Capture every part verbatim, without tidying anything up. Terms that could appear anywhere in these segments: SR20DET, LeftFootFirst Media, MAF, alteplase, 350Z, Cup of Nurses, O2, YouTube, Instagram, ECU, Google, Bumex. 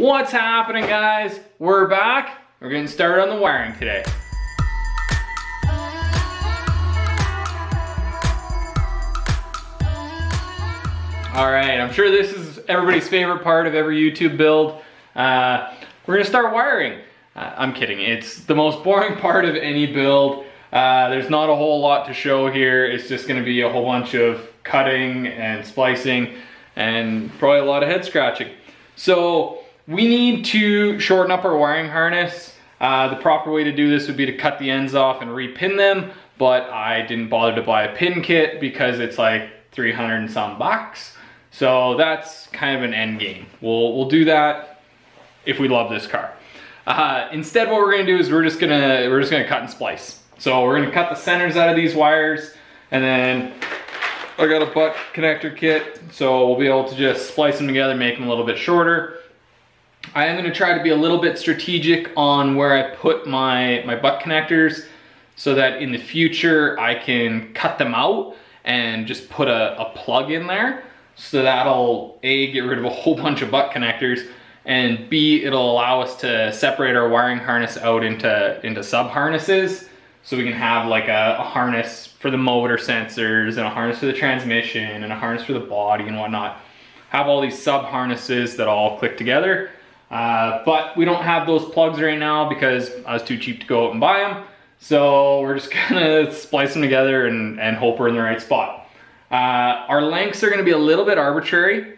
What's happening, guys? We're back. We're getting started on the wiring today. All right, I'm sure this is everybody's favorite part of every YouTube build. Uh, we're gonna start wiring. Uh, I'm kidding, it's the most boring part of any build. Uh, there's not a whole lot to show here. It's just gonna be a whole bunch of cutting and splicing and probably a lot of head scratching. So we need to shorten up our wiring harness. Uh, the proper way to do this would be to cut the ends off and repin them, but I didn't bother to buy a pin kit because it's like three hundred and some bucks. So that's kind of an end game. We'll, we'll do that if we love this car. Uh, instead, what we're gonna do is we're just gonna, we're just gonna cut and splice. So we're gonna cut the centers out of these wires, and then I got a butt connector kit, so we'll be able to just splice them together, make them a little bit shorter. I am gonna try to be a little bit strategic on where I put my, my butt connectors so that in the future I can cut them out and just put a, a plug in there. So that'll A, get rid of a whole bunch of butt connectors, and B, it'll allow us to separate our wiring harness out into, into sub-harnesses, so we can have like a, a harness for the motor sensors, and a harness for the transmission, and a harness for the body and whatnot. Have all these sub-harnesses that all click together. Uh, but we don't have those plugs right now because I was too cheap to go out and buy them. So we're just gonna splice them together and, and hope we're in the right spot. Uh, our lengths are gonna be a little bit arbitrary.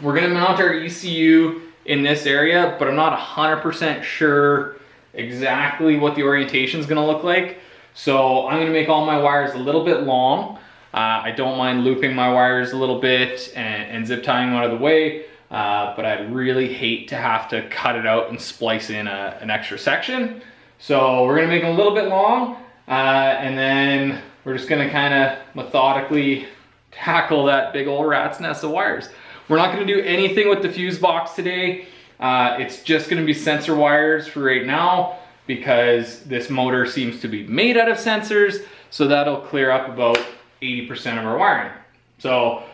We're gonna mount our E C U in this area, but I'm not one hundred percent sure exactly what the orientation is gonna look like. So I'm gonna make all my wires a little bit long. Uh, I don't mind looping my wires a little bit and, and zip tying them out of the way, uh, but I'd really hate to have to cut it out and splice in a, an extra section. So we're gonna make them a little bit long, uh, and then we're just gonna kinda methodically tackle that big old rat's nest of wires. We're not gonna do anything with the fuse box today. Uh, it's just gonna be sensor wires for right now because this motor seems to be made out of sensors, so that'll clear up about eighty percent of our wiring. So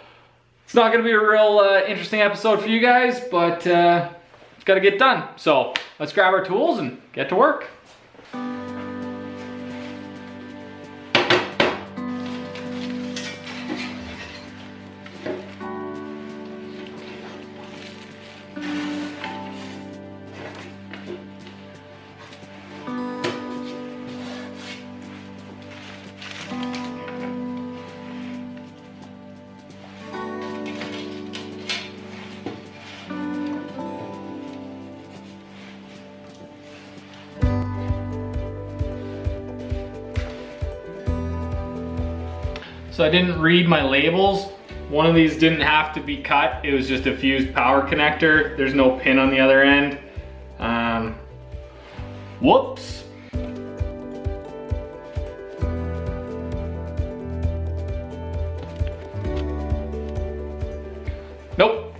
it's not gonna be a real uh, interesting episode for you guys, but uh, it's gotta get done. So let's grab our tools and get to work. So I didn't read my labels. One of these didn't have to be cut. It was just a fused power connector. There's no pin on the other end. Um, whoops. Nope.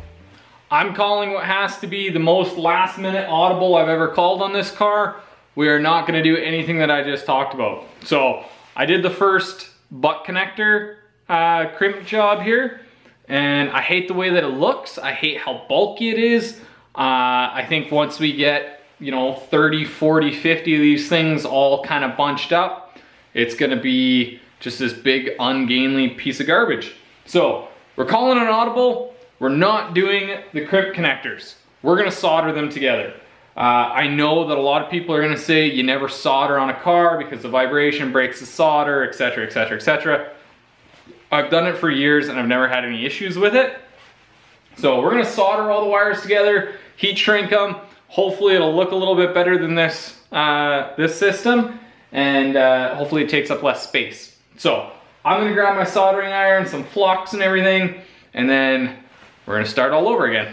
I'm calling what has to be the most last minute audible I've ever called on this car. We are not gonna do anything that I just talked about. So I did the first butt connector uh, crimp job here, and I hate the way that it looks. I hate how bulky it is. Uh, I think once we get, you know, thirty, forty, fifty of these things all kind of bunched up, it's gonna be just this big ungainly piece of garbage. So we're calling an audible. We're not doing the crimp connectors. We're gonna solder them together. Uh, I know that a lot of people are gonna say you never solder on a car because the vibration breaks the solder, et cetera, et cetera, et cetera. I've done it for years and I've never had any issues with it. So we're gonna solder all the wires together, heat shrink them. Hopefully it'll look a little bit better than this, uh, this system, and uh, hopefully it takes up less space. So I'm gonna grab my soldering iron, some flux and everything, and then we're gonna start all over again.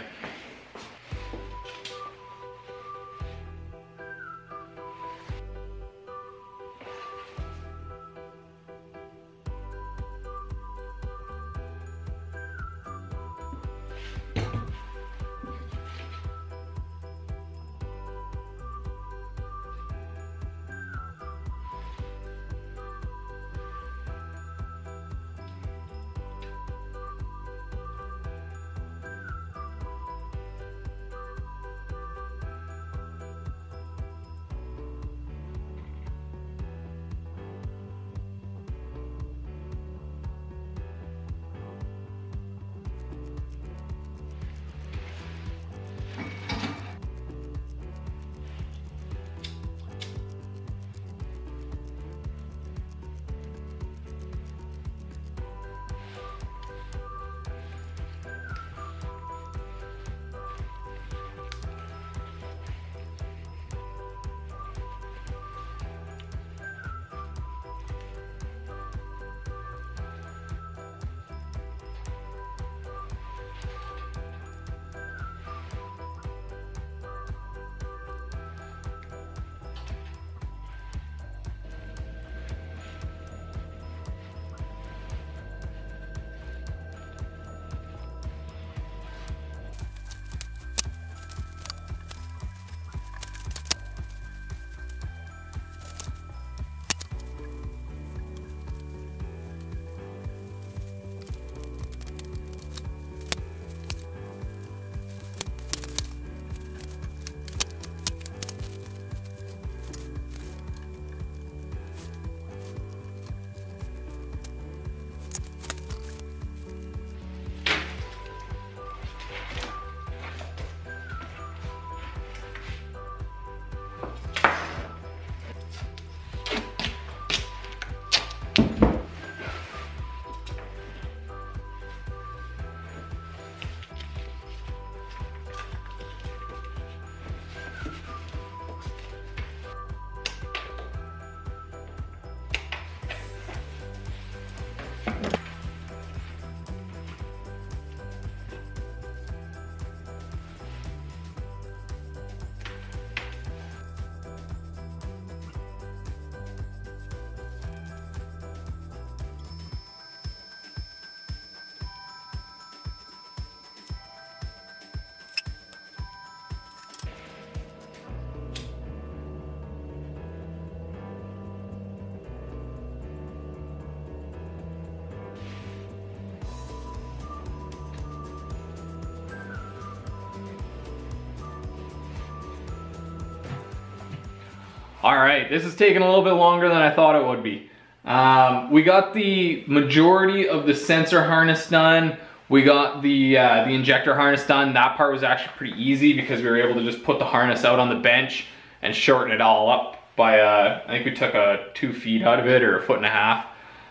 All right, this is taking a little bit longer than I thought it would be. Um, we got the majority of the sensor harness done. We got the, uh, the injector harness done. That part was actually pretty easy because we were able to just put the harness out on the bench and shorten it all up by, uh, I think we took a two feet out of it or a foot and a half,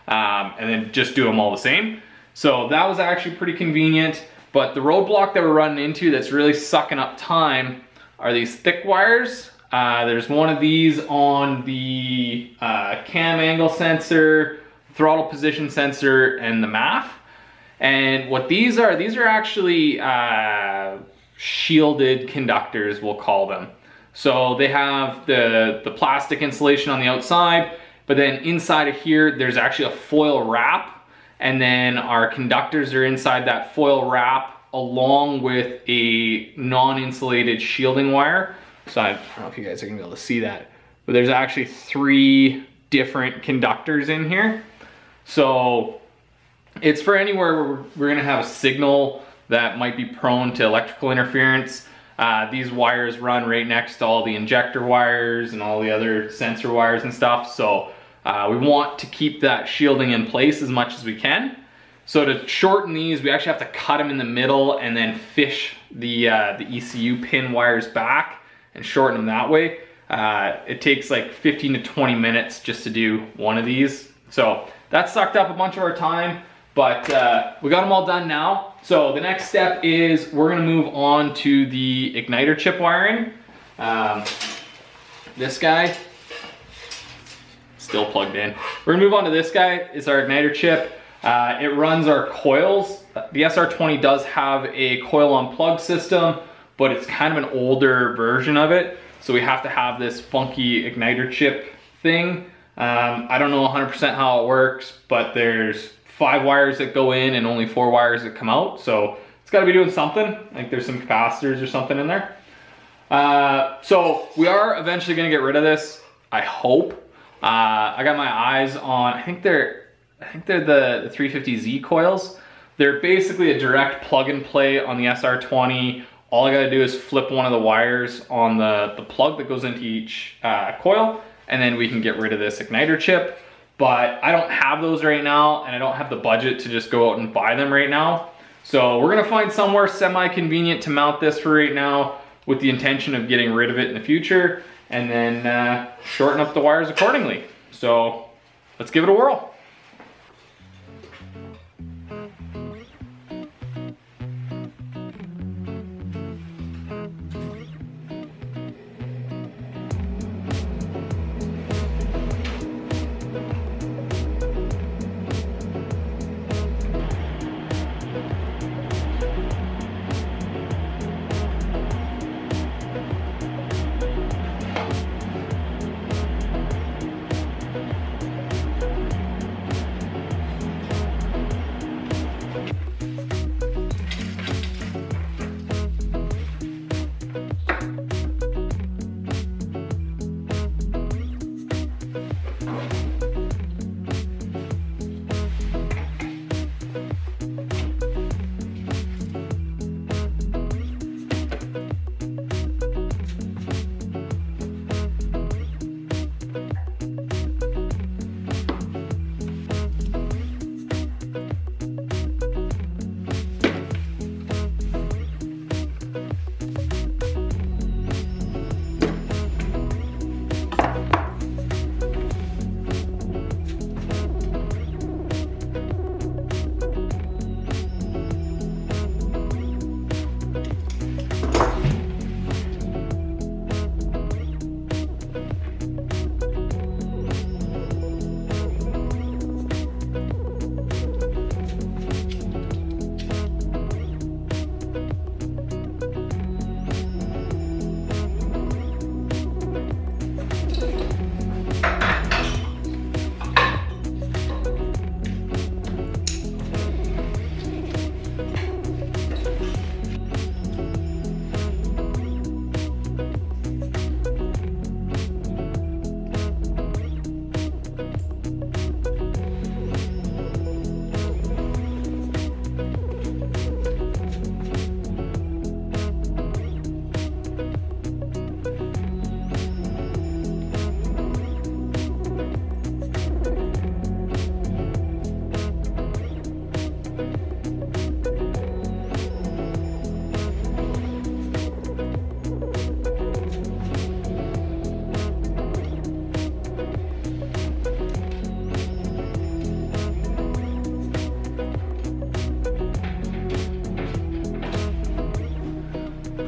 um, and then just do them all the same. So that was actually pretty convenient, but the roadblock that we're running into that's really sucking up time are these thick wires. Uh, there's one of these on the uh, cam angle sensor, throttle position sensor, and the M A F. And what these are, these are actually uh, shielded conductors, we'll call them. So they have the, the plastic insulation on the outside, but then inside of here, there's actually a foil wrap. And then our conductors are inside that foil wrap along with a non-insulated shielding wire. So I don't know if you guys are gonna be able to see that, but there's actually three different conductors in here. So it's for anywhere where we're gonna have a signal that might be prone to electrical interference. Uh, these wires run right next to all the injector wires and all the other sensor wires and stuff. So uh, we want to keep that shielding in place as much as we can. So to shorten these, we actually have to cut them in the middle and then fish the, uh, the E C U pin wires back and shorten them that way. Uh, it takes like fifteen to twenty minutes just to do one of these. So that sucked up a bunch of our time, but uh, we got them all done now. So the next step is we're gonna move on to the igniter chip wiring. Um, this guy, still plugged in. We're gonna move on to this guy. It's our igniter chip. Uh, it runs our coils. The S R twenty does have a coil on plug system, but it's kind of an older version of it. So we have to have this funky igniter chip thing. Um, I don't know one hundred percent how it works, but there's five wires that go in and only four wires that come out. So it's gotta be doing something. I think there's some capacitors or something in there. Uh, so we are eventually gonna get rid of this, I hope. Uh, I got my eyes on, I think they're, I think they're the, the three fifty Z coils. They're basically a direct plug and play on the S R twenty. All I gotta do is flip one of the wires on the, the plug that goes into each uh, coil, and then we can get rid of this igniter chip. But I don't have those right now, and I don't have the budget to just go out and buy them right now. So we're gonna find somewhere semi-convenient to mount this for right now with the intention of getting rid of it in the future, and then uh, shorten up the wires accordingly. So let's give it a whirl.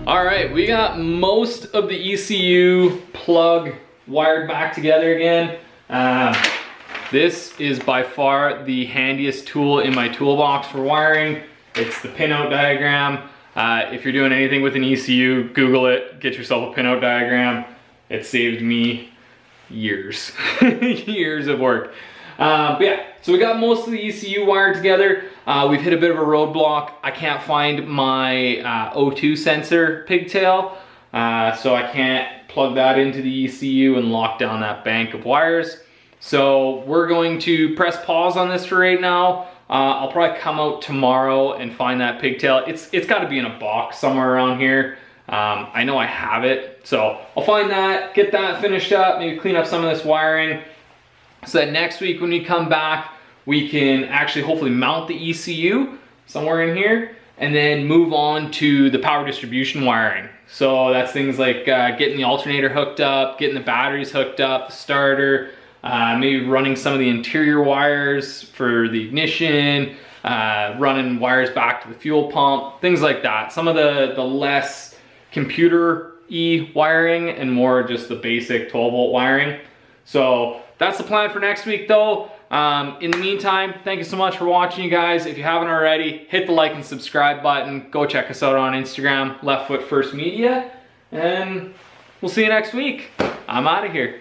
All right, we got most of the E C U plug wired back together again. Uh, this is by far the handiest tool in my toolbox for wiring. It's the pinout diagram. Uh, if you're doing anything with an E C U, Google it, get yourself a pinout diagram. It saved me years, years of work. Uh, but yeah, so we got most of the E C U wired together. Uh, we've hit a bit of a roadblock. I can't find my uh, O two sensor pigtail, uh, so I can't plug that into the E C U and lock down that bank of wires. So we're going to press pause on this for right now. Uh, I'll probably come out tomorrow and find that pigtail. It's it's got to be in a box somewhere around here. Um, I know I have it, so I'll find that, get that finished up, maybe clean up some of this wiring, so that next week when we come back, we can actually hopefully mount the E C U somewhere in here and then move on to the power distribution wiring. So that's things like uh, getting the alternator hooked up, getting the batteries hooked up, the starter, uh, maybe running some of the interior wires for the ignition, uh, running wires back to the fuel pump, things like that. Some of the, the less computer-y wiring and more just the basic twelve volt wiring. So that's the plan for next week though. Um, in the meantime, thank you so much for watching, you guys. If you haven't already, hit the like and subscribe button. Go check us out on Instagram, LeftFootFirst Media, and we'll see you next week. I'm out of here.